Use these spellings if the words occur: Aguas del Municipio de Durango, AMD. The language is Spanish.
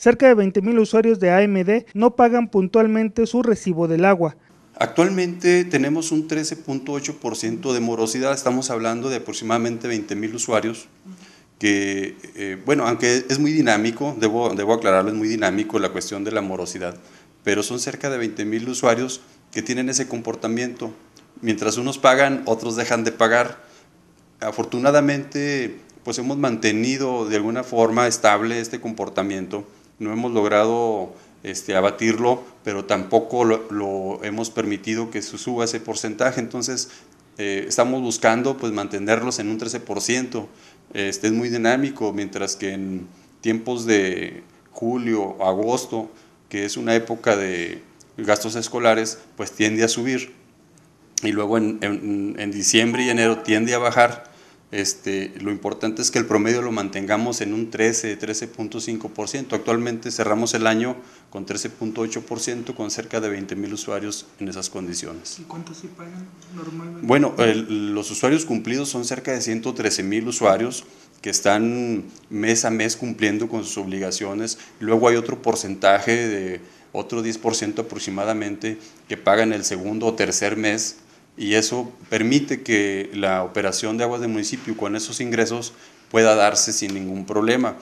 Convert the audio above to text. Cerca de 20,000 usuarios de AMD no pagan puntualmente su recibo del agua. Actualmente tenemos un 13.8% de morosidad, estamos hablando de aproximadamente 20,000 usuarios, que, bueno, aunque es muy dinámico, debo aclararlo, es muy dinámico la cuestión de la morosidad, pero son cerca de 20,000 usuarios que tienen ese comportamiento. Mientras unos pagan, otros dejan de pagar. Afortunadamente, pues hemos mantenido de alguna forma estable este comportamiento, no hemos logrado abatirlo, pero tampoco lo hemos permitido que suba ese porcentaje. Entonces estamos buscando pues mantenerlos en un 13%, es muy dinámico, mientras que en tiempos de julio, agosto, que es una época de gastos escolares, pues tiende a subir, y luego en diciembre y enero tiende a bajar. Lo importante es que el promedio lo mantengamos en un 13.5%. Actualmente cerramos el año con 13.8%, con cerca de 20,000 usuarios en esas condiciones. ¿Y cuántos sí pagan normalmente? Bueno, los usuarios cumplidos son cerca de 113,000 usuarios que están mes a mes cumpliendo con sus obligaciones. Luego hay otro porcentaje de otro 10% aproximadamente que pagan el segundo o tercer mes, y eso permite que la operación de Aguas del Municipio con esos ingresos pueda darse sin ningún problema.